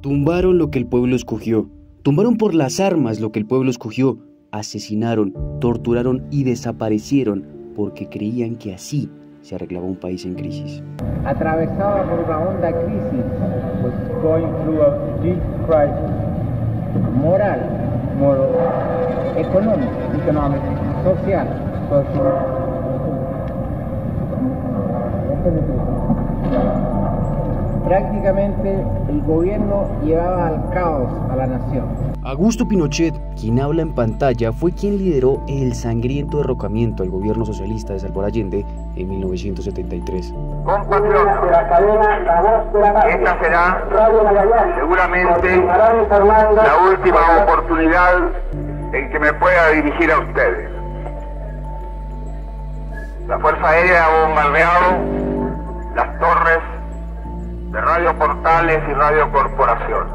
Tumbaron lo que el pueblo escogió, tumbaron por las armas lo que el pueblo escogió, asesinaron, torturaron y desaparecieron porque creían que así se arreglaba un país en crisis. Atravesada por una honda crisis, was going through a deep crisis, moral, económica, social, Prácticamente el gobierno llevaba al caos a la nación. Augusto Pinochet, quien habla en pantalla, fue quien lideró el sangriento derrocamiento al gobierno socialista de Salvador Allende en 1973. Compatriotas de la cadena, esta será seguramente la última oportunidad en que me pueda dirigir a ustedes. La Fuerza Aérea ha bombardeado las torres de Radio Portales y Radio Corporación.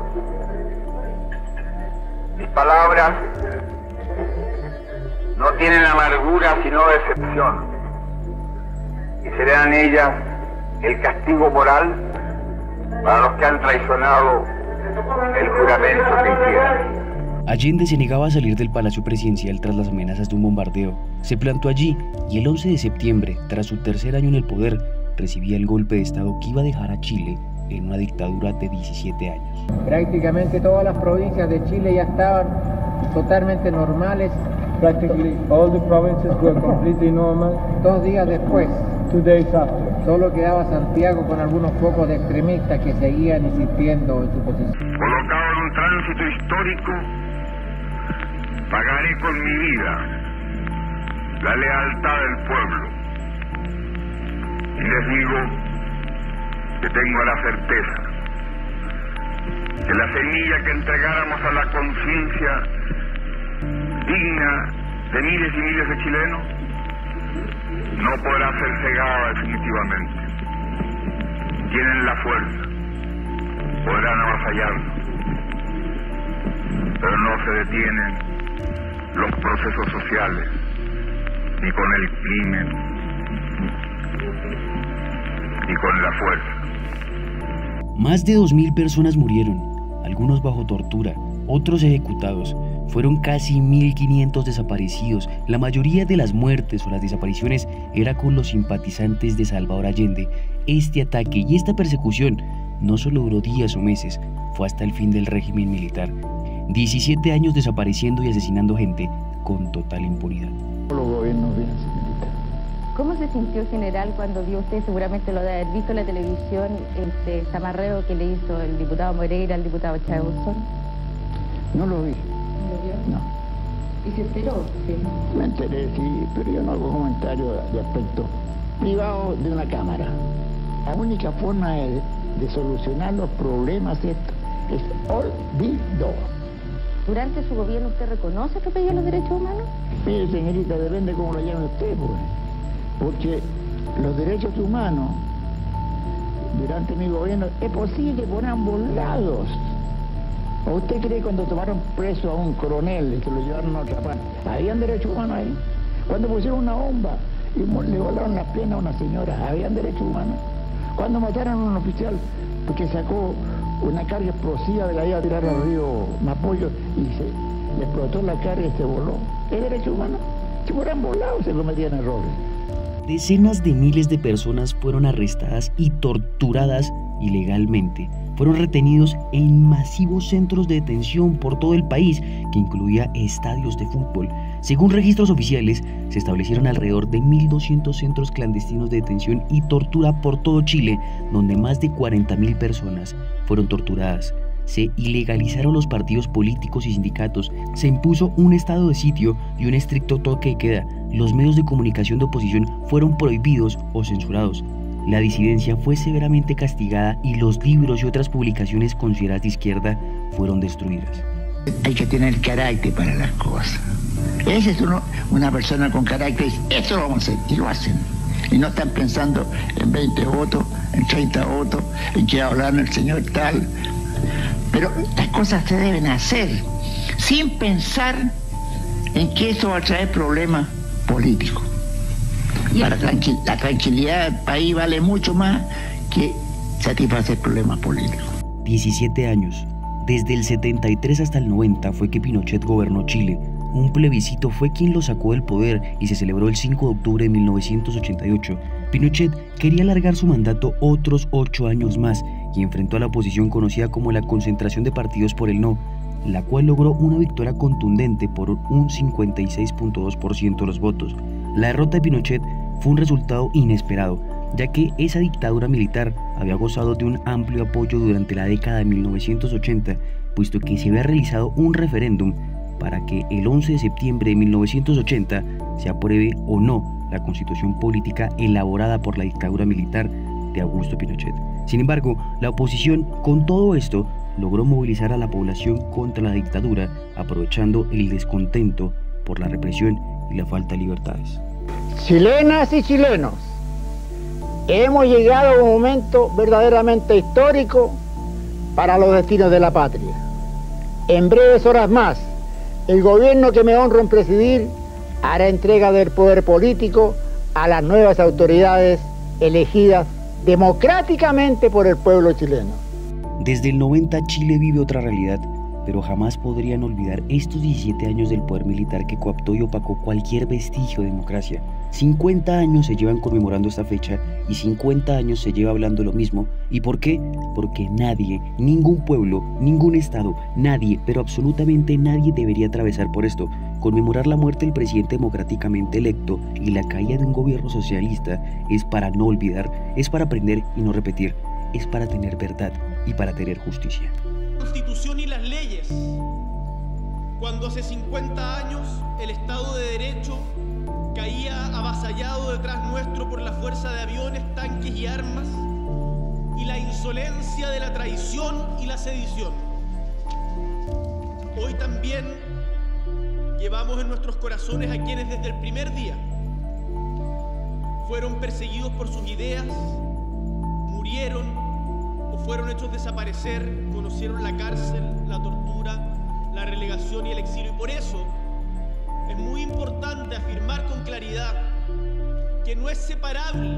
Mis palabras no tienen amargura sino decepción, y serán ellas el castigo moral para los que han traicionado el juramento que hicieron. Allende se negaba a salir del Palacio Presidencial tras las amenazas de un bombardeo. Se plantó allí y el 11 de septiembre, tras su tercer año en el poder, recibía el golpe de estado que iba a dejar a Chile en una dictadura de 17 años. Prácticamente todas las provincias de Chile ya estaban totalmente normales. Practically all the provinces were completely normal. 2 días después, 2 days after, solo quedaba Santiago con algunos pocos de extremistas que seguían insistiendo en su posición. Colocado en un tránsito histórico, pagaré con mi vida la lealtad del pueblo. Y les digo que tengo la certeza que la semilla que entregáramos a la conciencia digna de miles y miles de chilenos no podrá ser cegada definitivamente. Tienen la fuerza, podrán avasallarnos, pero no se detienen los procesos sociales ni con el crimen y con la fuerza. Más de 2000 personas murieron, algunos bajo tortura, otros ejecutados. Fueron casi 1500 desaparecidos. La mayoría de las muertes o las desapariciones era con los simpatizantes de Salvador Allende. Este ataque y esta persecución no solo duró días o meses, fue hasta el fin del régimen militar. 17 años desapareciendo y asesinando gente con total impunidad. Los gobiernos vienen sin militar. ¿Cómo se sintió, general, cuando vio usted, seguramente lo de haber visto en la televisión, este zamarreo que le hizo el diputado Moreira al diputado Chávez Buzón? No lo vi. ¿No lo vio? No. ¿Y se enteró? Sí. Me enteré, sí, pero yo no hago comentarios de aspecto privado de una cámara. La única forma de solucionar los problemas es olvido. ¿Durante su gobierno usted reconoce que pedía los derechos humanos? Mire, señorita, depende cómo lo llame usted, pues. Porque los derechos humanos durante mi gobierno es posible por ambos lados. ¿O usted cree cuando tomaron preso a un coronel y que lo llevaron a otra parte? ¿Habían derechos humanos ahí? Cuando pusieron una bomba y le volaron las piernas a una señora, ¿habían derechos humanos? Cuando mataron a un oficial porque sacó una carga explosiva de la iba a tirar al río Mapoyo y se le explotó la carga y se voló. ¿Es derecho humano? Si por ambos lados se cometían errores. Decenas de miles de personas fueron arrestadas y torturadas ilegalmente. Fueron retenidos en masivos centros de detención por todo el país, que incluía estadios de fútbol. Según registros oficiales, se establecieron alrededor de 1200 centros clandestinos de detención y tortura por todo Chile, donde más de 40.000 personas fueron torturadas. Se ilegalizaron los partidos políticos y sindicatos, se impuso un estado de sitio y un estricto toque de queda, los medios de comunicación de oposición fueron prohibidos o censurados, la disidencia fue severamente castigada y los libros y otras publicaciones consideradas de izquierda fueron destruidas. Hay que tener carácter para las cosas. Esa es una persona con carácter, eso lo vamos a hacer, y lo hacen. Y no están pensando en 20 votos, en 30 votos, en que hablan el señor tal. Pero estas cosas se deben hacer sin pensar en que eso va a traer problemas políticos. Para la tranquilidad del país vale mucho más que satisfacer problemas políticos. 17 años, Desde el 73 hasta el 90 fue que Pinochet gobernó Chile. Un plebiscito fue quien lo sacó del poder y se celebró el 5 de octubre de 1988. Pinochet quería alargar su mandato otros 8 años más y enfrentó a la oposición conocida como la Concentración de Partidos por el No, la cual logró una victoria contundente por un 56.2% de los votos. La derrota de Pinochet fue un resultado inesperado, ya que esa dictadura militar había gozado de un amplio apoyo durante la década de 1980, puesto que se había realizado un referéndum para que el 11 de septiembre de 1980 se apruebe o no la constitución política elaborada por la dictadura militar de Augusto Pinochet. Sin embargo, la oposición, con todo esto, logró movilizar a la población contra la dictadura, aprovechando el descontento por la represión y la falta de libertades. Chilenas y chilenos, hemos llegado a un momento verdaderamente histórico para los destinos de la patria. En breves horas más, el gobierno que me honro en presidir hará entrega del poder político a las nuevas autoridades elegidas democráticamente por el pueblo chileno. Desde el 90 Chile vive otra realidad, pero jamás podrían olvidar estos 17 años del poder militar que cooptó y opacó cualquier vestigio de democracia. 50 años se llevan conmemorando esta fecha y 50 años se lleva hablando lo mismo. ¿Y por qué? Porque nadie, ningún pueblo, ningún estado, nadie, pero absolutamente nadie debería atravesar por esto. Conmemorar la muerte del presidente democráticamente electo y la caída de un gobierno socialista es para no olvidar, es para aprender y no repetir, es para tener verdad y para tener justicia. La Constitución y las leyes, cuando hace 50 años el Estado de Derecho caía avasallado detrás nuestro por la fuerza de aviones, tanques y armas y la insolencia de la traición y la sedición. Hoy también llevamos en nuestros corazones a quienes desde el primer día fueron perseguidos por sus ideas, murieron o fueron hechos desaparecer, conocieron la cárcel, la tortura, la relegación y el exilio. Y por eso es muy importante afirmar con claridad que no es separable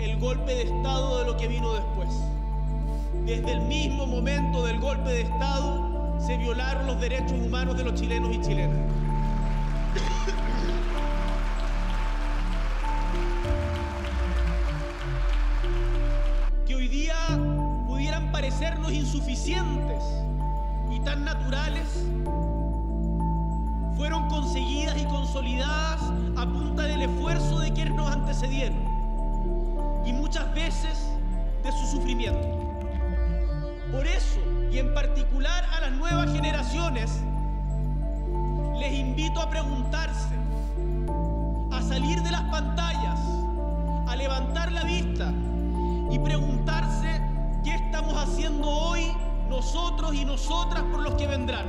el golpe de Estado de lo que vino después. Desde el mismo momento del golpe de Estado se violaron los derechos humanos de los chilenos y chilenas. Parecernos insuficientes y tan naturales, fueron conseguidas y consolidadas a punta del esfuerzo de quienes nos antecedieron y muchas veces de su sufrimiento. Por eso, y en particular a las nuevas generaciones, les invito a preguntarse, a salir de las pantallas, a levantar la vista y preguntarse ¿qué estamos haciendo hoy nosotros y nosotras por los que vendrán?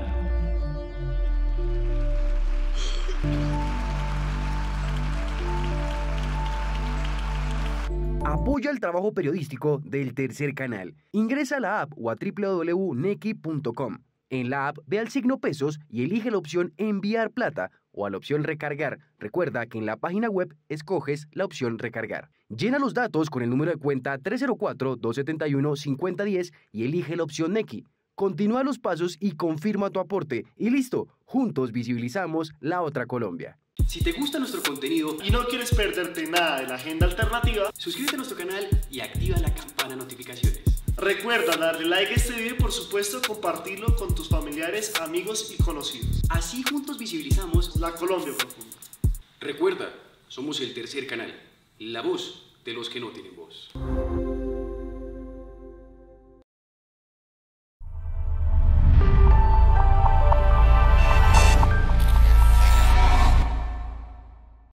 Apoya el trabajo periodístico del Tercer Canal. Ingresa a la app o a www.nequi.com. En la app ve al signo pesos y elige la opción enviar plata o a la opción recargar. Recuerda que en la página web escoges la opción recargar. Llena los datos con el número de cuenta 304-271-5010 y elige la opción Nequi. Continúa los pasos y confirma tu aporte. Y listo, juntos visibilizamos la otra Colombia. Si te gusta nuestro contenido y no quieres perderte nada de la agenda alternativa, suscríbete a nuestro canal y activa la campana de notificaciones. Recuerda darle like a este video y por supuesto compartirlo con tus familiares, amigos y conocidos. Así juntos visibilizamos la Colombia profunda. Recuerda, somos el Tercer Canal, la voz de los que no tienen voz.